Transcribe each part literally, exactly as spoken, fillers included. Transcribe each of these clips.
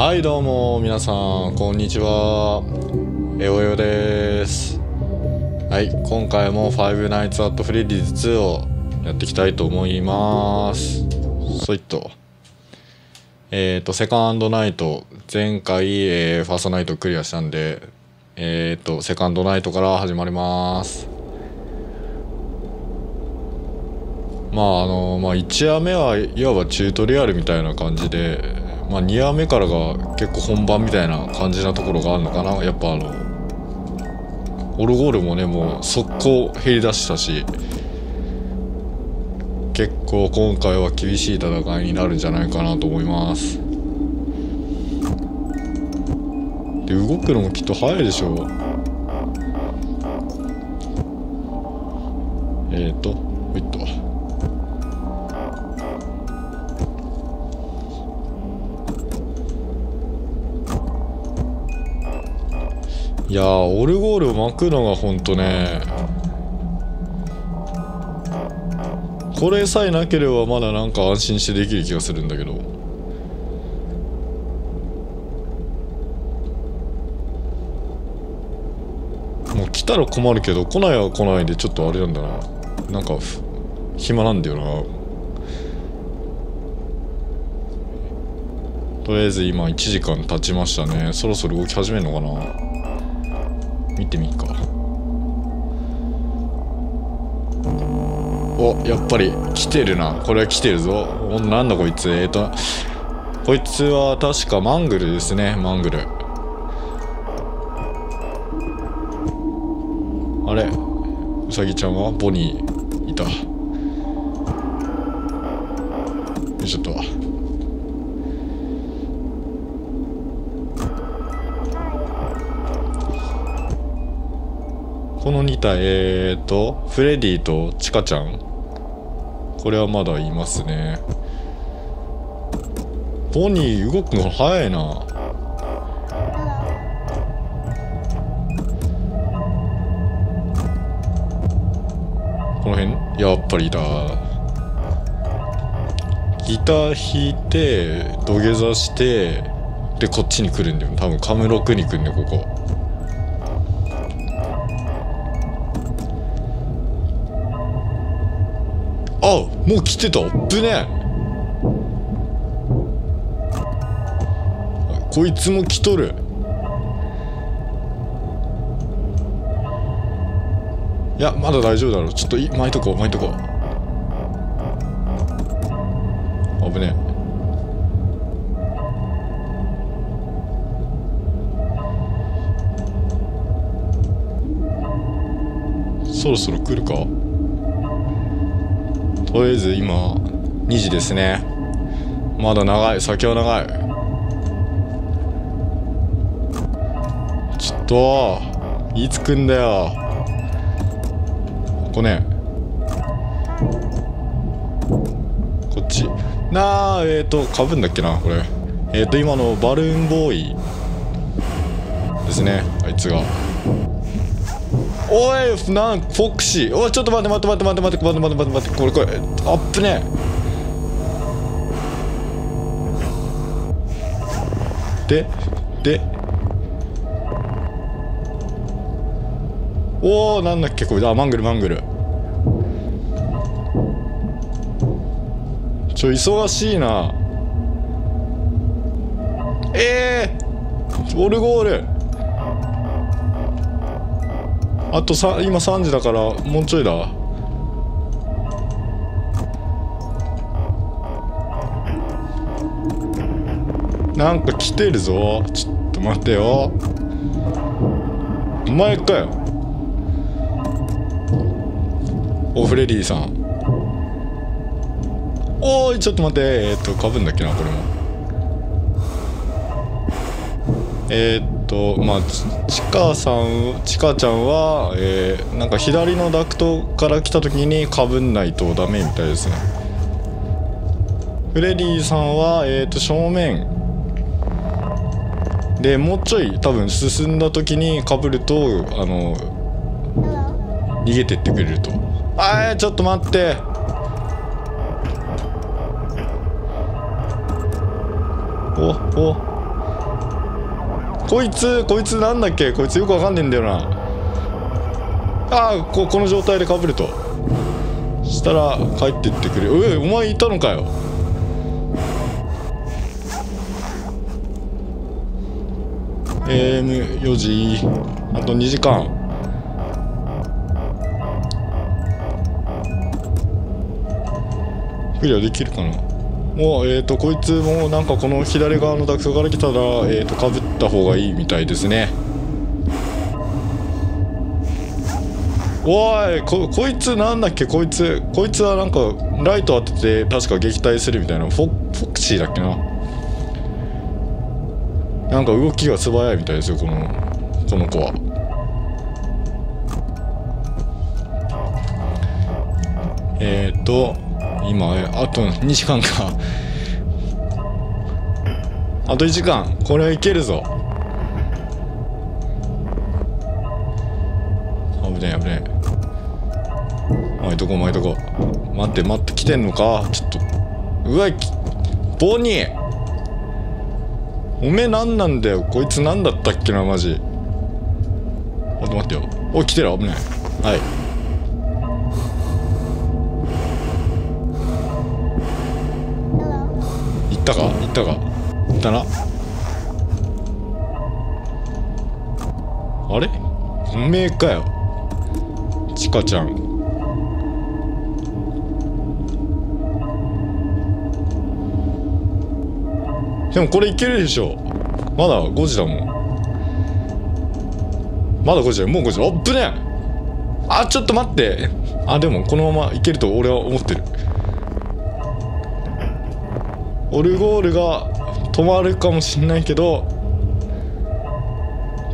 はいどうも皆さんこんにちは、エオエオです。はい、今回もファイブ Nights at Freddy's ツーをやっていきたいと思います。そいっとえっ、ー、とセカンドナイト、前回、えー、ファーストナイトクリアしたんで、えっ、ー、とセカンドナイトから始まります。まああのまあいち話目はいわばチュートリアルみたいな感じで、まあに話目からが結構本番みたいな感じなところがあるのかな。やっぱあのオルゴールもね、もう速攻減り出したし、結構今回は厳しい戦いになるんじゃないかなと思います。で、動くのもきっと早いでしょう。えーとほいっといやー、オルゴール巻くのがほんとね、これさえなければまだなんか安心してできる気がするんだけど、もう来たら困るけど来ないは来ないでちょっとあれなんだな、なんか暇なんだよな。とりあえず今いちじかん経ちましたね。そろそろ動き始めるのかな。見てみっか。お、やっぱり来てるな。これは来てるぞ。お、なんだこいつ。えっとこいつは確かマングルですね。マングル、あれウサギちゃんはボニーいた。よいしょっと。このに体、えーと、フレディとチカちゃん。これはまだいますね。ボニー動くの早いな。この辺やっぱりいた。ギター弾いて土下座して、でこっちに来るんだよ。多分カムロクに来るんだよ、ここ。あ、もう来てた。ぶねえ、こいつも来とる。いや、まだ大丈夫だろう。ちょっとい巻いとこう巻いとこう。あぶねえ。そろそろ来るか。とりあえず今にじですね。まだ長い、先は長い。ちょっといつ来んだよ。ここね、こっちなあ。えっとかぶんだっけなこれ。えっと今のバルーンボーイですね、あいつが。おい、なん、フォクシー。おい、ちょっと待って待って待って待って待って待って待って待って、これこれ、あっぶねえ。で、で、おお、なんだっけ、これ、あ、マングルマングル。ちょ、忙しいな。ええー、オルゴール。あとさ、今さんじだからもうちょいだ。なんか来てるぞ。ちょっと待てよ。お前かよ。おフレディさん。おーい、ちょっと待て。えー、っとかぶんだっけなこれも。えー、っとまあちかさんちかちゃんは、えー、なんか左のダクトから来た時にかぶんないとダメみたいですね。フレディさんはえー、っと正面でもうちょい多分進んだ時にかぶるとあの逃げてってくれると。あー、ちょっと待って。おおこいつこいつなんだっけ、こいつよくわかんねえんだよな。ああ こ, この状態でかぶるとしたら帰ってってくれ。えお前いたのかよ。エーエムよじ、あとにじかん。クリアできるかな。もうえっとこいつもなんかこの左側のダクソから来たらえっとかぶった方がいいみたいですね。おい こ, こいつなんだっけ、こいつこいつはなんかライト当てて確か撃退するみたいな。フ ォ, フォクシーだっけな。なんか動きが素早いみたいですよこのこの子は。えっと今あとにじかんかあといちじかん、これはいけるぞ。危ねえ危ねえ、巻いとこ巻いとこ。待って待って、来てんのかちょっと。うわボニーおめえなんなんだよ、こいつなんだったっけなマジ。あと待ってよ、おい来てる、危ない。はい行ったか行ったか行ったな。あれおめえかよちかちゃん。でもこれいけるでしょ、まだごじだもん。まだごじだよ、もうごじ。あっぶねえ、あちょっと待って、あでもこのままいけると俺は思ってる。オルゴールが止まるかもしんないけど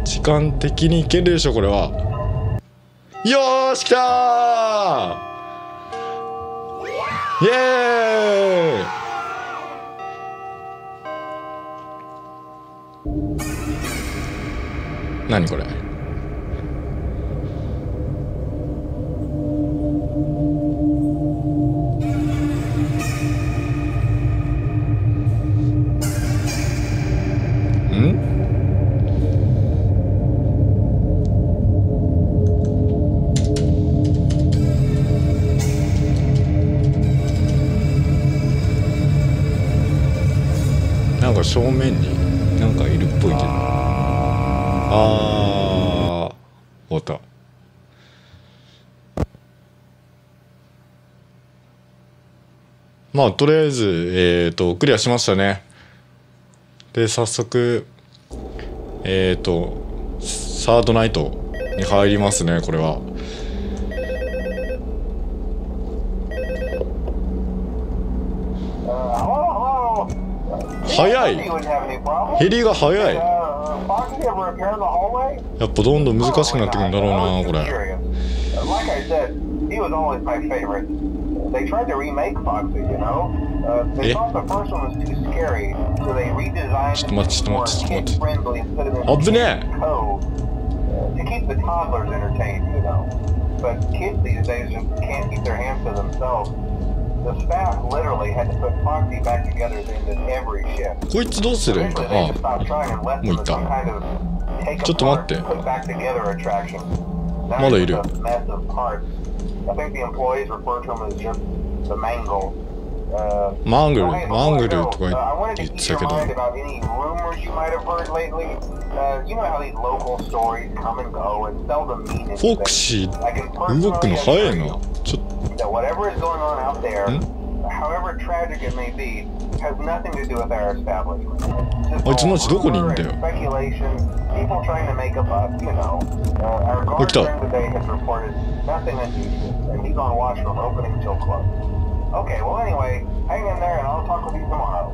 時間的にいけるでしょこれは。よーし来たー、イエーイ。何これ、正面になんかいるっぽいけど。ああ終わった。まあとりあえずえっとクリアしましたね。で早速えっとサードナイトに入りますねこれは。早い、減りが早い。やっぱどんどん難しくなってくるんだろうなこれ。えちょっと待ってちょっと待ってちょっと待って、危ねえ。こいつどうするんだ。ああもういった。ちょっと待って、まだいる。マングルマングルとか言ってたけど、フォクシー動くの早いな。ちょっとthat whatever is going on out there, however tragic it may be, has nothing to do with our establishment. It's just speculation, people trying to make up, you know. Our guard during the day has reported nothing unusual, and he's on watch from opening till close. Okay, well anyway, hang in there and I'll talk with you tomorrow.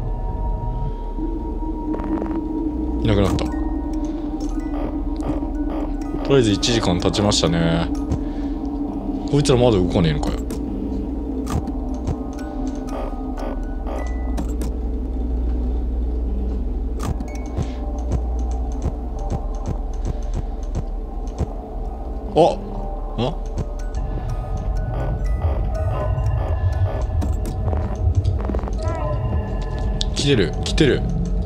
いなくなった。とりあえずいちじかん経ちましたね。こいつらまだ動かねえのかよ。あっあ来てる来てる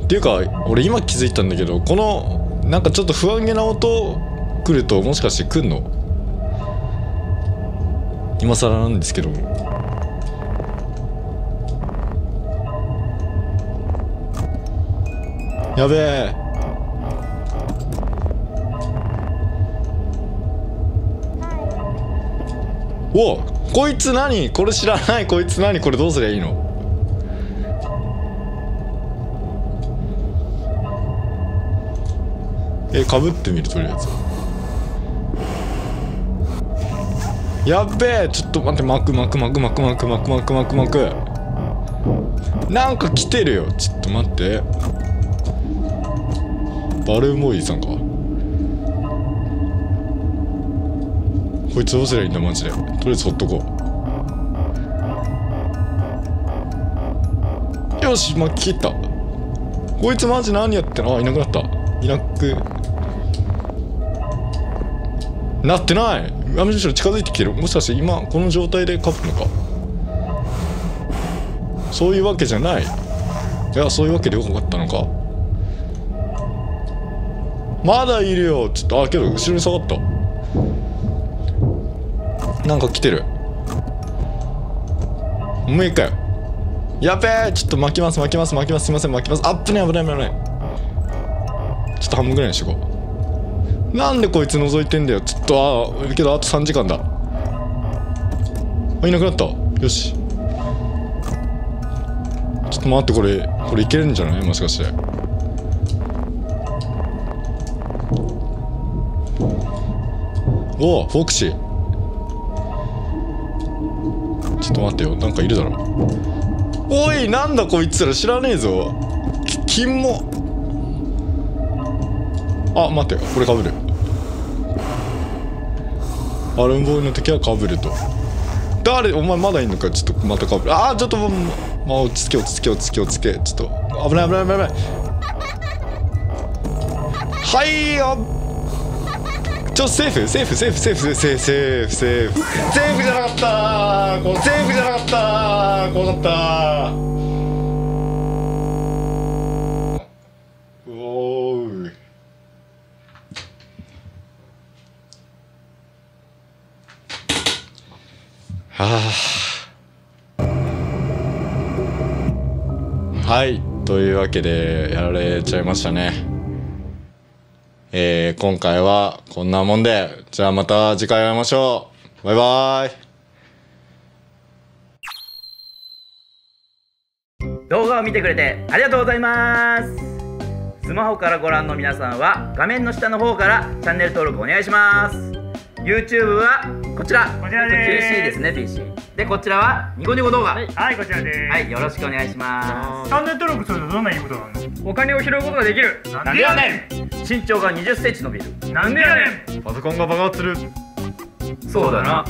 っていうか俺今気づいたんだけど、このなんかちょっと不安げな音来ると、もしかして来んの？今更なんですけども。やべえ。お、こいつ何？これ知らない。こいつ何？これどうすりゃいいの？え、かぶってみるとりあえず。やっべえ、ちょっと待って、巻く巻く巻く巻く巻く巻く巻く巻く巻く。なんか来てるよ。ちょっと待って。バルモイさんか。こいつどうすりゃいいんだマジで。とりあえずほっとこう。よし、まあ切った。こいつマジ何やってんの。あ、いなくなった。いなくなってない。あ、むしろ近づいてきてる。もしかして今この状態で勝つのか。そういうわけじゃない。いや、そういうわけでよかったのか。まだいるよ。ちょっと、あ、けど後ろに下がった。なんか来てる。もう一回。やべえ。ちょっと巻きます巻きます巻きます。すいません巻きます。あっ、危ない危ない危ない。ちょっと半分ぐらいにしとこう。なんでこいつ覗いてんだよ。ちょっと、あ、けどあとさんじかんだ。あ、いなくなった。よし、ちょっと待って、これこれいけるんじゃない、もしかして。おお、フォクシー。ちょっと待ってよ、なんかいるだろ。おい、なんだこいつら、知らねえぞ。き、金も。あ、待って、これかぶる。アルンボーイの時はかぶると。誰、お前まだいんのか。ちょっとまたかぶる。ああ、ちょっと、まあ、落ち着け落ち着け落ち着け落ち着け。ちょっと危ない危ない危ない危ない。はいよ。ちょ、セーフセーフセーフセーフセーフセーフセーフセーフセーフじゃなかった。こうセーフじゃなかった。こうだった。おーい、はあ、はい、というわけでやられちゃいましたね。えー、今回はこんなもんで、じゃあまた次回会いましょう。バイバイ。動画を見てくれてありがとうございます。スマホからご覧の皆さんは画面の下の方からチャンネル登録お願いします。 YouTube はこちら、こちらでーす。 ピーシー ですね、 ピーシー で、こちらはニコニコ動画、はい、はい、こちらです。はい、よろしくお願いします。チャンネル登録するとどんないいことなの。お金を拾うことができる。なんでやねん。身長がにじゅっセンチ伸びる。なんでやねん。パソコンが爆発する。そうだな。